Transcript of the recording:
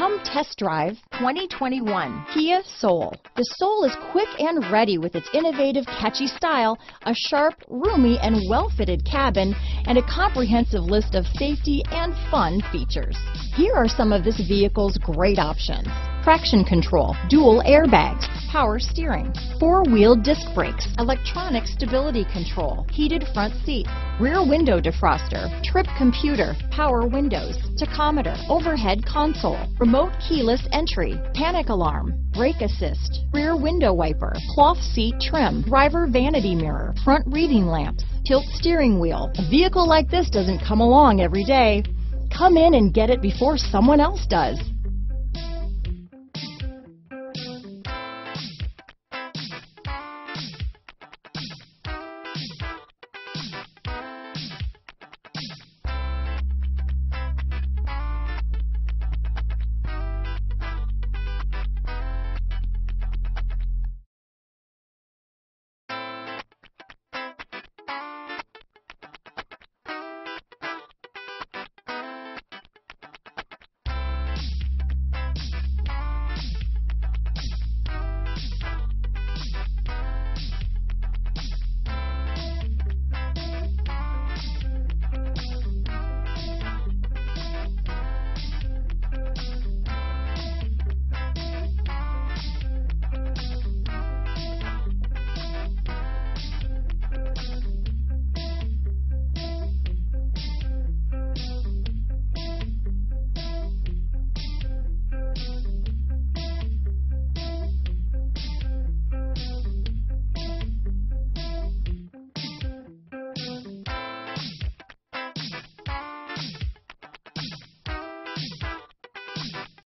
Come test drive 2021 Kia Soul. The Soul is quick and ready with its innovative, catchy style, a sharp, roomy, and well-fitted cabin, and a comprehensive list of safety and fun features. Here are some of this vehicle's great options: traction control, dual airbags, power steering, four-wheel disc brakes, electronic stability control, heated front seat, rear window defroster, trip computer, power windows, tachometer, overhead console, remote keyless entry, panic alarm, brake assist, rear window wiper, cloth seat trim, driver vanity mirror, front reading lamps, tilt steering wheel. A vehicle like this doesn't come along every day. Come in and get it before someone else does.